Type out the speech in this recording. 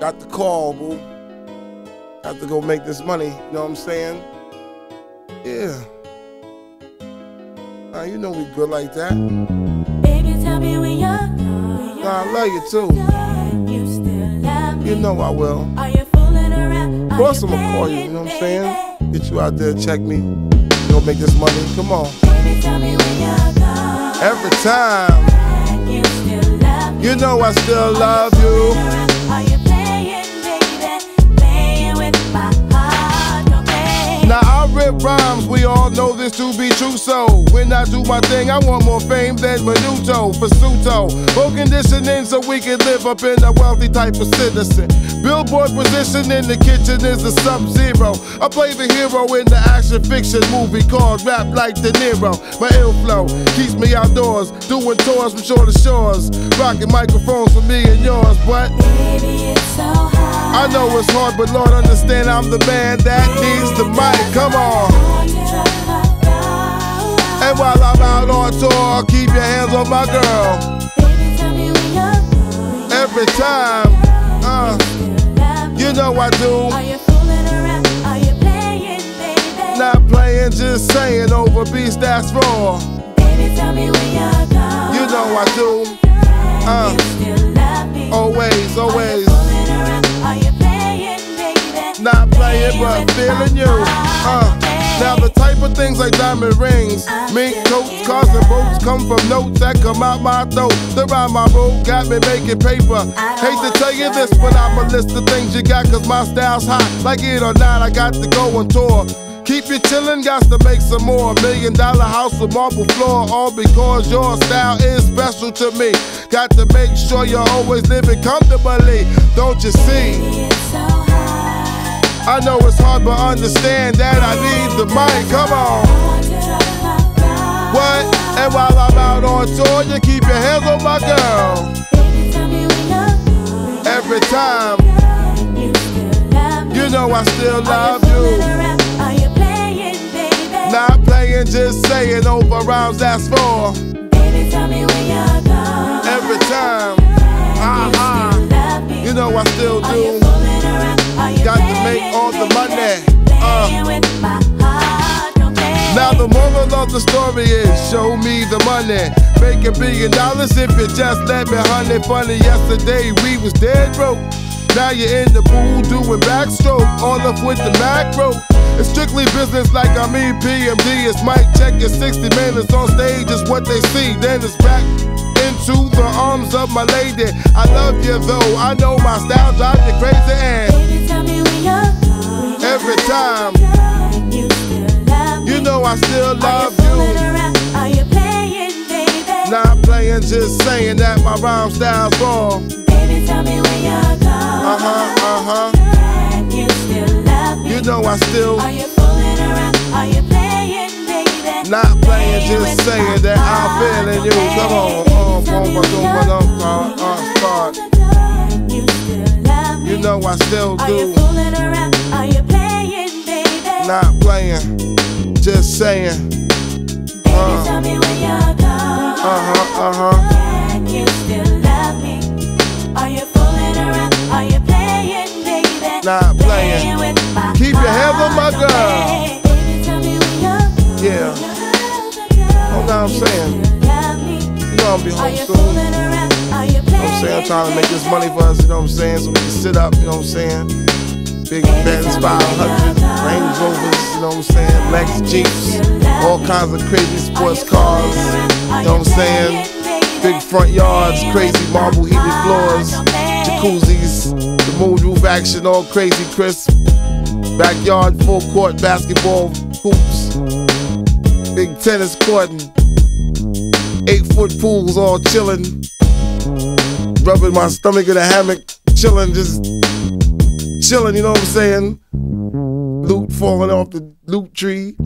Got the call, boo. Have to go make this money, you know what I'm saying? Yeah. Nah, you know we good like that. Baby, tell me when you're gone. Nah, I love you too. You still love me. You know I will. Are you fooling around? Of course I'm gonna call you, you know what I'm saying? Get you out there, check me. Go make this money, come on. Baby, tell me when you're gone. Every time. You still love me. You know I still love you. Rhymes, we all know this to be true, so when I do my thing, I want more fame than Menudo, Pasuto. Full conditioning so we can live up in a wealthy type of citizen. Billboard position in the kitchen is a sub-zero. I play the hero in the action-fiction movie called Rap Like De Niro. My ill flow keeps me outdoors, doing tours from shore to shores, rocking microphones for me and yours, but baby, it's so hard. I know it's hard, but Lord, understand I'm the man that needs the mic. Come on. And while I'm out on tour, keep your hands on my girl. Every time, you know I do. Not playing, just saying over beats that's raw. You know I do. Always. Not playing, but feeling you. Now the type of things like diamond rings, mink coats, cars and boats come from notes that come out my throat. They rhyme my road, got me making paper. Hate to tell you this, but I'ma list the things you got, cause my style's hot. Like it or not, I got to go on tour. Keep you chillin', got to make some more. $1 million house with marble floor, all because your style is special to me. Got to make sure you're always living comfortably, don't you see? I know it's hard, but understand that I need the mic, come on. What? And while I'm out on tour, you keep your hands on my girl. Every time. You know I still love you. Not playing, just saying over rhymes, that's for. Every time. You know I still do. Got to make all the money. Now the moral of the story is, show me the money. Make $1 billion if you just let me, honey. Funny, yesterday we was dead broke. Now you're in the pool doing backstroke, all up with the macro. It's strictly business like I'm EPMD. It's mic check, it's 60 minutes on stage, is what they see. Then it's back into the arms of my lady. I love you though, I know my style drives you crazy, and every time, you know I still love you. Not playing, just saying that my rhyme style's raw. You know I still. Not playing, just saying that I'm feeling you. Come on, you know I still do. Not playing, just saying. Not playing. Keep your hands on my girl. Yeah. Oh, now I'm saying. You know I'm be home soon. You know what I'm saying? I'm trying to make this money for us, you know what I'm saying? So we can sit up, you know what I'm saying? Big Benz, 500, Range Rovers, you know what I'm saying? Lex Jeeps, all kinds of crazy sports cars, you know what I'm saying? Big front yards, crazy marble heated floors, jacuzzis, the moonroof action, all crazy crisp. Backyard, full court, basketball hoops, big tennis court, and 8-foot pools, all chillin'. Rubbing my stomach in a hammock, chillin', just chillin', you know what I'm saying? Loot falling off the loot tree.